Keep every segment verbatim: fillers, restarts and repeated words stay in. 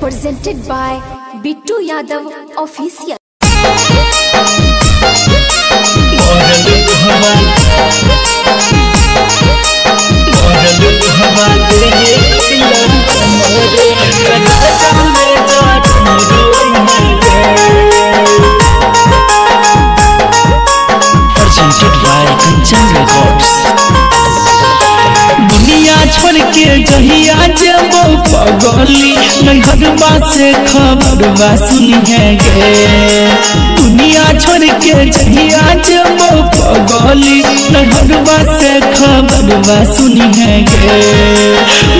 presented by Bittu Yadav Official. जहिया जबो पगली नैहरवा से खबरवा सुनिहे गे दुनिया छोड़ के जहिया जबो पगली नैहरवा से खबरवा सुनिहे गे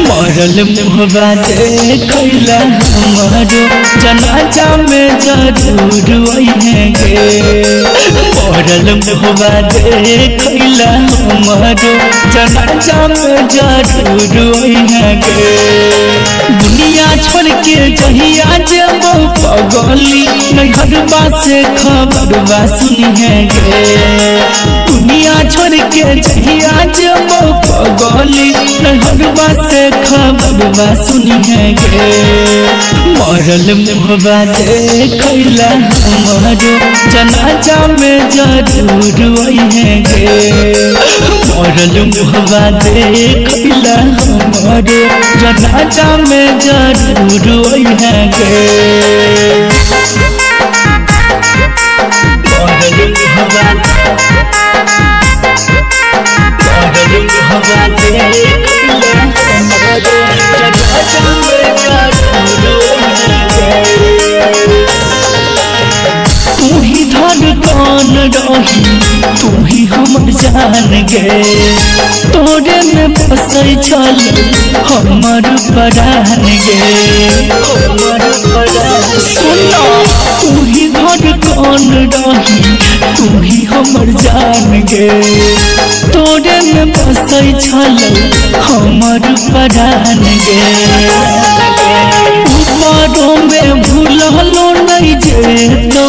मरल मोहबा देखैला हमरो जनाजा में जरूर आइहे गे मरल मोहबा देखैला हमरो जनाजा में जरूर दुनिया छोड़ के जहिया जबो पगली नैहरवा से खबरवा सुनिहे गे दुनिया छोड़ के जहिया जबो पगली नैहरवा से खबरवा सुनिहे गे मरल मोहबा देखैला हमरो जनाजा में जरूर आइहे गे मरल मोहबा देखैला हमारे जनाजा में जरूर आइहे गे तू ही धन कौन रही तू ही हमर जान गे तोरे में फसई चल हमर परान गे हमर परान सुनो तू ही घर कौन रही तू ही हमर जान गे तोरे में फसई चल हमर परान गे ऊपरों में भूललो नहीं जे तो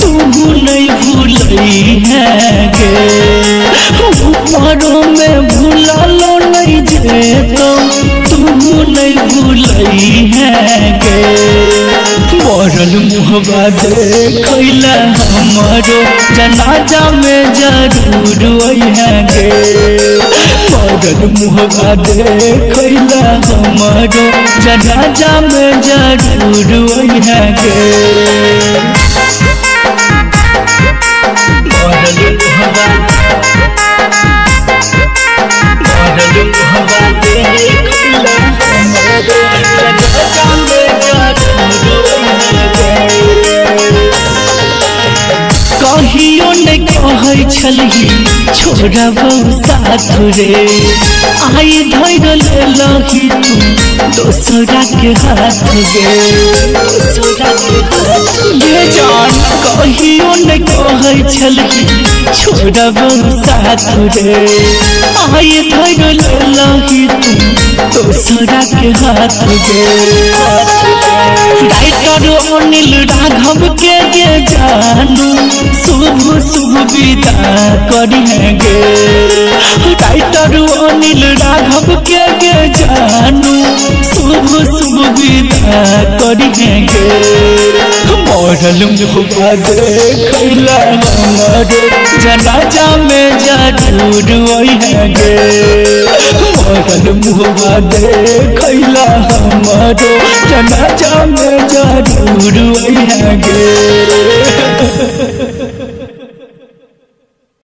तू नहीं भूलई है गे ऊपरों में भूललो नहीं जे तो तू नहीं भूलई है गे मरल मोहबा देखैला हमरो जनाजा में जरूर आइहे गे मरल मोहबा देखैला हमरो जनाजा में जरूर आइहे गे मरल मोहबा कहियो ने कहै छलही छोरा बहु साथ रे आई धैर लेलही तू दोसरा के हाथ गे दोसरा के हाथ गे जान कहियो ने कहै छलही छोरा बहु साथ रे आई धैर लेलही तू दोसरा के हाथ गे राइटर अनिल राघव के गे जानू शुभ सुविधा करिहे गे राइटर अनिल राघव के गे जानू शुभ सुविधा करिहे गे मरल मोहबा देखैला हमरो जनाजा में जरूर आइहे गे मरल मोहबा देखैला हमरो जनाजा में जरूर आइहे गे